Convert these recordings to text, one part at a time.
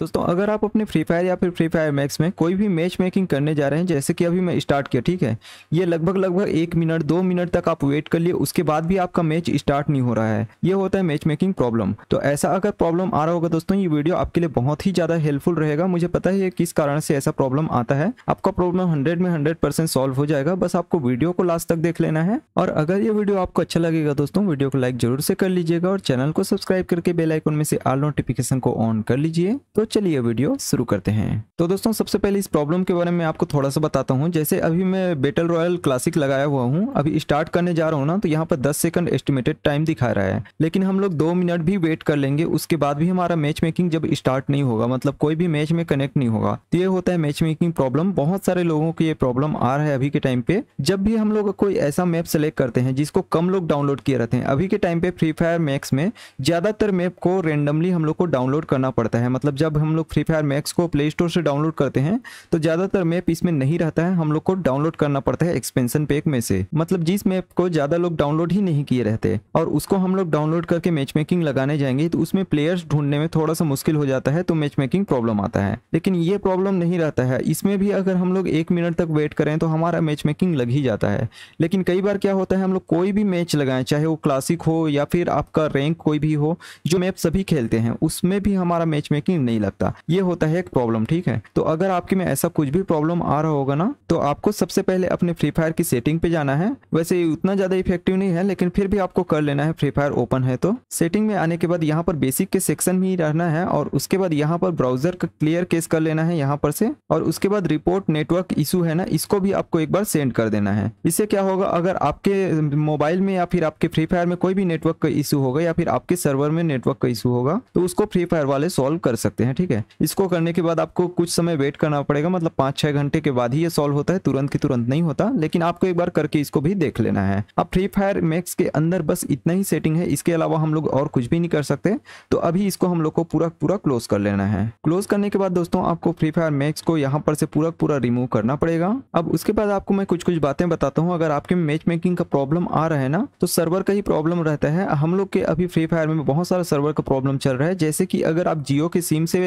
दोस्तों अगर आप अपने फ्री फायर या फिर फ्री फायर मैक्स में कोई भी मैच मेकिंग करने जा रहे हैं, जैसे कि अभी मैं स्टार्ट किया, ठीक है, ये लगभग 1 मिनट 2 मिनट तक आप वेट कर लिए, उसके बाद भी आपका मैच स्टार्ट नहीं हो रहा है, ये होता है मैच मेकिंग प्रॉब्लम। तो ऐसा अगर प्रॉब्लम आ रहा होगा दोस्तों, ये वीडियो आपके लिए बहुत ही ज़्यादा हेल्पफुल रहेगा। मुझे पता है किस कारण से ऐसा प्रॉब्लम आता है, आपका प्रॉब्लम 100% सॉल्व हो जाएगा, बस आपको वीडियो को लास्ट तक देख लेना है। और अगर ये वीडियो आपको अच्छा लगेगा दोस्तों, वीडियो को लाइक जरूर से कर लीजिएगा और चैनल को सब्सक्राइब करके बेल आइकन में से ऑल नोटिफिकेशन को ऑन कर लीजिए। तो चलिए वीडियो शुरू करते हैं। तो दोस्तों सबसे पहले इस प्रॉब्लम के बारे में आपको थोड़ा सा बताता हूँ। जैसे अभी मैं बैटल रॉयल क्लासिक लगाया हुआ हूँ, अभी स्टार्ट करने जा रहा हूँ ना, तो यहाँ पर 10 सेकंड एस्टिमेटेड टाइम दिखा रहा है, लेकिन हम लोग 2 मिनट भी वेट कर लेंगे, उसके बाद भी हमारा मैच मेकिंग जब स्टार्ट नहीं होगा, मतलब कोई भी मैच में कनेक्ट नहीं होगा, तो ये होता है मैच मेकिंग प्रॉब्लम। बहुत सारे लोगों को ये प्रॉब्लम आ रहा है अभी के टाइम पे। जब भी हम लोग कोई ऐसा मैप सेलेक्ट करते हैं जिसको कम लोग डाउनलोड किए रहते हैं, अभी के टाइम पे फ्री फायर मैक्स में ज्यादातर मैप को रेंडमली हम लोग को डाउनलोड करना पड़ता है, मतलब जब हम लोग फ्री फायर मैक्स को प्ले स्टोर से डाउनलोड करते हैं तो ज़्यादातर मैप इसमें नहीं रहता है, हम लोग को डाउनलोड करना पड़ता है एक्सपेंशन पैक में से, मतलब जिस मैप को ज़्यादा लोग डाउनलोड ही नहीं किए रहते, और उसको हम लोग डाउनलोड करके मैच मेकिंग लगाने जाएंगे तो उसमें प्लेयर्स ढूंढने में थोड़ा सा मुश्किल हो जाता है, तो मैच मेकिंग प्रॉब्लम आता है। लेकिन ये प्रॉब्लम नहीं रहता है, इसमें भी अगर हम लोग 1 मिनट तक वेट करें तो हमारा मैच मेकिंग लग ही जाता है। लेकिन कई बार क्या होता है, हम लोग कोई भी मैच लगाएं, चाहे वो क्लासिक हो या फिर आपका रैंक कोई भी हो, जो मैप सभी खेलते हैं, उसमें भी हमारा मैच मेकिंग नहीं लगता, ये होता है एक प्रॉब्लम, ठीक है। तो अगर आपके में ऐसा कुछ भी प्रॉब्लम आ रहा होगा ना, तो आपको सबसे पहले अपने फ्री फायर की सेटिंग पे जाना है। वैसे उतना ज्यादा इफेक्टिव नहीं है, लेकिन फिर भी आपको कर लेना है, फ्री फायर ओपन है तो। सेटिंग में आने के बाद यहाँ पर बेसिक के सेक्शन में ही रहना है, और उसके बाद यहाँ पर ब्राउजर का क्लियर केस कर लेना है यहाँ पर से, और उसके बाद रिपोर्ट नेटवर्क इशू है ना, इसको भी आपको एक बार सेंड कर देना है। इससे क्या होगा, अगर आपके मोबाइल में या फिर आपके फ्री फायर में कोई भी नेटवर्क का इशू होगा या फिर आपके सर्वर में नेटवर्क का इशू होगा, तो उसको फ्री फायर वाले सॉल्व कर सकते हैं, ठीक है। इसको करने के बाद आपको कुछ समय वेट करना पड़ेगा, मतलब 5-6 घंटे के बाद ही ये सॉल्व होता है, तुरंत की तुरंत नहीं होता, लेकिन आपको एक बार करके इसको भी देख लेना है। अब फ्री फायर मैक्स के अंदर बस इतना ही सेटिंग है, इसके अलावा हम लोग और कुछ भी नहीं कर सकते, तो अभी इसको हम लोग को पूरा क्लोज कर लेना है। क्लोज करने के बाद दोस्तों आपको फ्री फायर मैक्स को यहाँ पर से पूरा रिमूव करना पड़ेगा। अब उसके बाद आपको मैं कुछ बातें बताता हूँ। अगर आपके मैच मेकिंग का प्रॉब्लम आ रहा है ना, तो सर्वर का ही प्रॉब्लम रहता है। हम लोग के अभी फ्री फायर में बहुत सारा सर्वर का प्रॉब्लम चल रहा है, जैसे कि अगर आप जियो के सिम से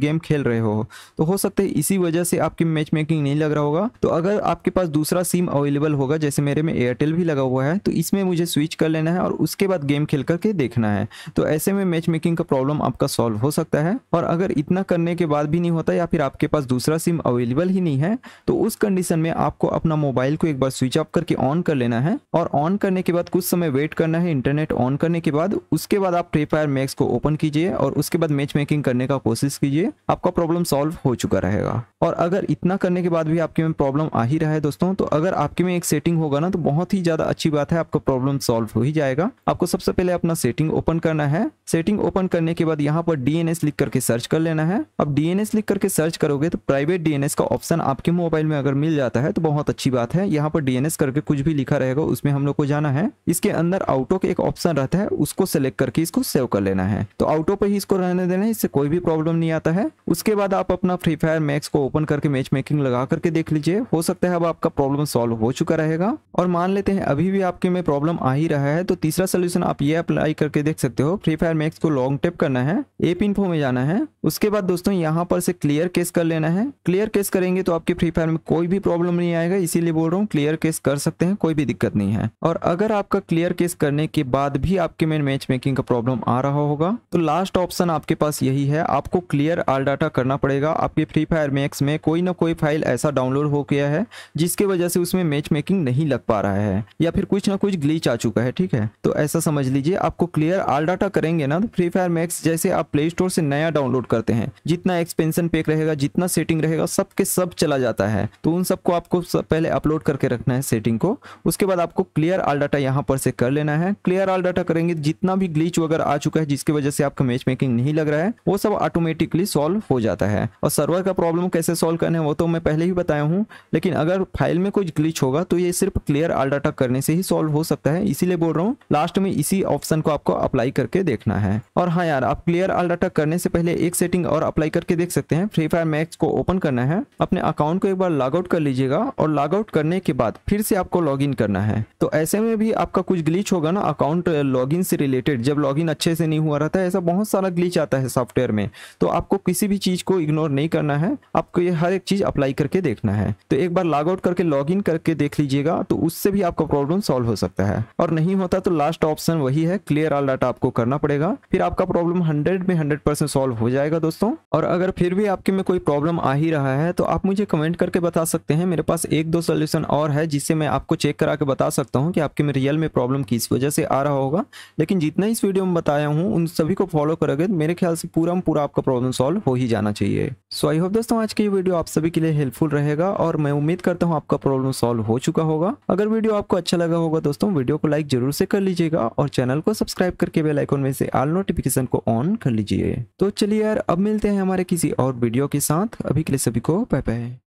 गेम खेल रहे हो तो हो सकता है इसी वजह से आपकी मैच मेकिंग नहीं लग रहा होगा। तो अगर आपके पास दूसरा सिम अवेलेबल होगा, जैसे मेरे में एयरटेल भी लगा हुआ है, तो इसमें मुझे स्विच कर लेना है और उसके बाद गेम खेल करके देखना है। तो ऐसे में मैच मेकिंग का प्रॉब्लम आपका सॉल्व हो सकता है। और अगर इतना करने के बाद भी नहीं होता या फिर आपके पास दूसरा सिम अवेलेबल ही नहीं है, तो उस कंडीशन में आपको अपना मोबाइल को एक बार स्विच ऑफ करके ऑन कर लेना है, और ऑन करने के बाद कुछ समय वेट करना है इंटरनेट ऑन करने के बाद। उसके बाद आप फ्री फायर मैक्स को ओपन कीजिए और उसके बाद मैच मेकिंग करने का कोशिश कीजिए, आपका प्रॉब्लम सॉल्व हो चुका रहेगा। और अगर इतना करने के बाद भी आपके में प्रॉब्लम आ ही रहा है दोस्तों, तो अगर आपके में एक सेटिंग होगा ना, तो बहुत ही ज़्यादा अच्छी बात है, आपका प्रॉब्लम सॉल्व हो ही जाएगा। आपको सबसे पहले अपना सेटिंग ओपन करना है। सेटिंग ओपन करने के बाद यहाँ पर DNS लिख करके सर्च कर लेना है। अब DNS लिख करके सर्च करोगे तो प्राइवेट DNS का ऑप्शन आपके मोबाइल में अगर मिल जाता है तो बहुत अच्छी बात है। यहाँ पर DNS करके कुछ भी लिखा रहेगा, उसमें हम लोग को जाना है। इसके अंदर आउटो का एक ऑप्शन रहता है, उसको सेलेक्ट करके इसको सेव कर लेना है। तो आउटो पर ही इसको रहने देना है, इससे कोई भी प्रॉब्लम नहीं आता है। उसके बाद आप अपना फ्री फायर मैक्स को ओपन करके मैच मेकिंग लगा करके देख लीजिए, हो सकता है अब आपका प्रॉब्लम सॉल्व हो चुका रहेगा। और मान लेते हैं अभी भी आपके में प्रॉब्लम आ ही रहा है, तो तीसरा सोल्यूशन आप ये अप्लाई करके देख सकते हो। फ्री फायर मैक्स को लॉन्ग टैप करना है, एप इन्फो में जाना है, उसके बाद दोस्तों यहाँ पर से क्लियर केस कर लेना है। क्लियर केस करेंगे तो आपके फ्री फायर में कोई भी प्रॉब्लम नहीं आएगा, इसीलिए बोल रहा हूँ क्लियर केस कर सकते हैं, कोई भी दिक्कत नहीं है। और अगर आपका क्लियर केस करने के बाद भी आपके में मैच मेकिंग का प्रॉब्लम आ रहा होगा, तो लास्ट ऑप्शन आपके पास यही है, आपको क्लियर ऑल डाटा करना पड़ेगा। आपके फ्री फायर मैक्स में कोई ना कोई फाइल ऐसा डाउनलोड हो गया है जिसके वजह से उसमें मैच मेकिंग नहीं लग पा रहा है, या फिर कुछ ना कुछ ग्लिच आ चुका है, ठीक है। तो ऐसा समझ लीजिए, आपको क्लियर ऑल डाटा करेंगे ना, तो फ्री फायर मैक्स जैसे आप प्ले स्टोर से नया डाउनलोड करते हैं, जितना एक्सपेंशन पैक रहेगा, जितना सेटिंग रहेगा, सब के सब चला जाता है। तो उन सबको आपको पहले अपलोड करके रखना है सेटिंग को, उसके बाद आपको क्लियर ऑल डाटा यहाँ पर से कर लेना है। क्लियर ऑल डाटा करेंगे, जितना भी ग्लिच वगैरह आ चुका है जिसकी वजह से आपका मैच मेकिंग नहीं लग रहा है, वो सब ऑटोमेटिकली सॉल्व हो जाता है। और सर्वर का प्रॉब्लम कैसे सॉल्व करना है वो तो मैं पहले ही बताया हूँ, लेकिन अगर फाइल में कुछ ग्लिच होगा तो ये सिर्फ क्लियर ऑल डाटा करने से ही सॉल्व हो सकता है, इसीलिए बोल रहा हूँ लास्ट में इसी ऑप्शन को आपको अप्लाई करके देखना है। और हाँ यार, आप क्लियर ऑल डाटा करने से पहले एक सेटिंग और अप्लाई करके देख सकते हैं। फ्री फायर मैक्स को ओपन करना है, अपने अकाउंट को एक बार लॉग आउट कर लीजिएगा, और लॉग आउट करने के बाद फिर से आपको लॉग इन करना है। तो ऐसे में भी आपका कुछ ग्लिच होगा ना, अकाउंट लॉग इन से रिलेटेड, जब लॉग इन अच्छे से नहीं हुआ रहता है, ऐसा बहुत सारा ग्लिच आता है सॉफ्टवेयर में, तो आपको किसी भी चीज को इग्नोर नहीं करना है, आपको ये हर एक चीज अप्लाई करके देखना है। तो एक बार लॉग आउट करके लॉग इन करके देख लीजिएगा, तो उससे भी आपका प्रॉब्लम सॉल्व हो सकता है। और नहीं होता तो लास्ट ऑप्शन वही है, क्लियर ऑल डाटा आपको करना पड़ेगा, फिर आपका प्रॉब्लम 100% सॉल्व हो जाएगा दोस्तों। और अगर फिर भी आपके में कोई प्रॉब्लम आ ही रहा है तो आप मुझे कमेंट करके बता सकते हैं। मेरे पास 1-2 सोल्यूशन और है जिससे मैं आपको चेक करा के बता सकता हूँ कि आपके में रियल में प्रॉब्लम किस वजह से आ रहा होगा। लेकिन जितना इस वीडियो में बताया हूँ उन सभी को फॉलो करोगे मेरे ख्याल से पूरा पूरा आपका प्रॉब्लम सॉल्व हो ही जाना चाहिए। सो आई होप दोस्तों आज की वीडियो आप सभी के लिए हेल्पफुल रहेगा और मैं उम्मीद करता हूँ आपका प्रॉब्लम सॉल्व हो चुका होगा। अगर वीडियो आपको अच्छा लगा होगा दोस्तों वीडियो को लाइक जरूर से कर लीजिएगा और चैनल को सब्सक्राइब करके बेल आइकन में से ऑल नोटिफिकेशन को ऑन कर लीजिए। तो चलिए यार अब मिलते हैं हमारे किसी और वीडियो के साथ, अभी के लिए सभी को बाय बाय।